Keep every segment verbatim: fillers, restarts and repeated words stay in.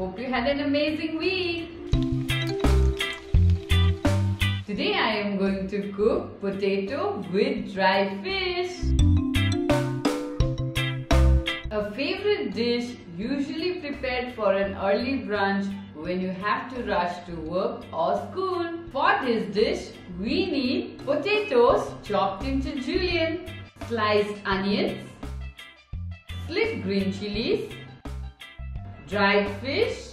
Hope you had an amazing week. Today I am going to cook potato with dry fish. A favorite dish usually prepared for an early brunch when you have to rush to work or school. For this dish, we need potatoes chopped into julienne, sliced onions, slit green chilies, dried fish,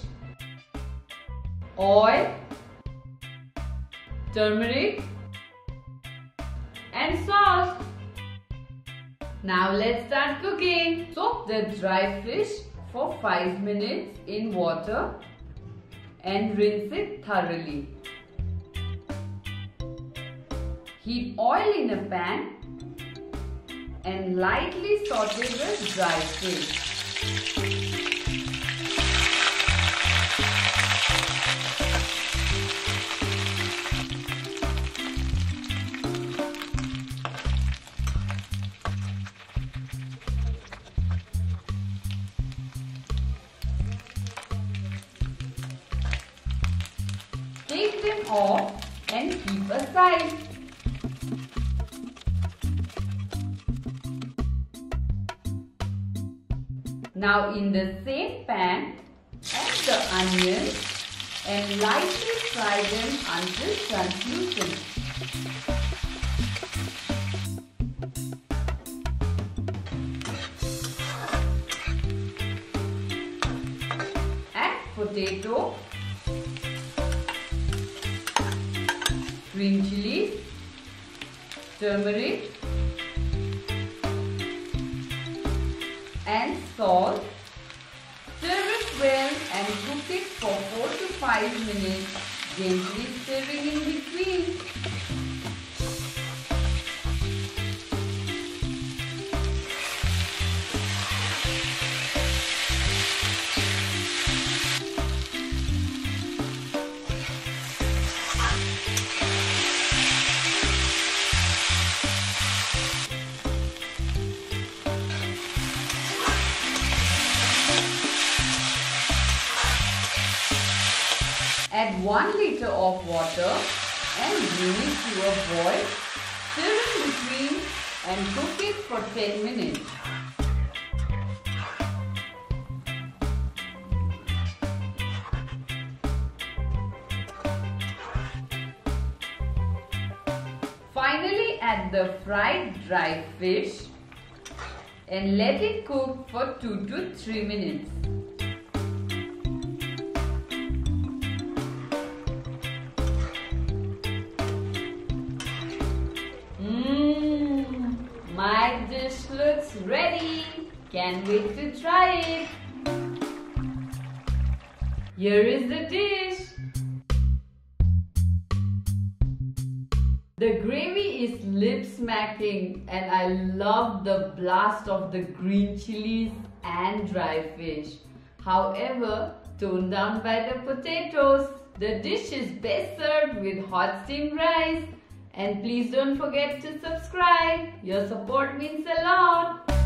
oil, turmeric and sauce. Now let's start cooking. Soak the dried fish for five minutes in water and rinse it thoroughly. Heat oil in a pan and lightly saute the dried fish. Take them off and keep aside. Now in the same pan, add the onions and lightly fry them until translucent. Add potato, green chili, turmeric and salt. Stir it well and cook it for four to five minutes, gently stirring in between. Add one liter of water and bring it to a boil, stir in between and cook it for ten minutes. Finally, add the fried dried fish and let it cook for two to three minutes. My dish looks ready. Can't wait to try it. Here is the dish. The gravy is lip-smacking and I love the blast of the green chilies and dry fish. However, toned down by the potatoes. The dish is best served with hot steamed rice. And please don't forget to subscribe. Your support means a lot.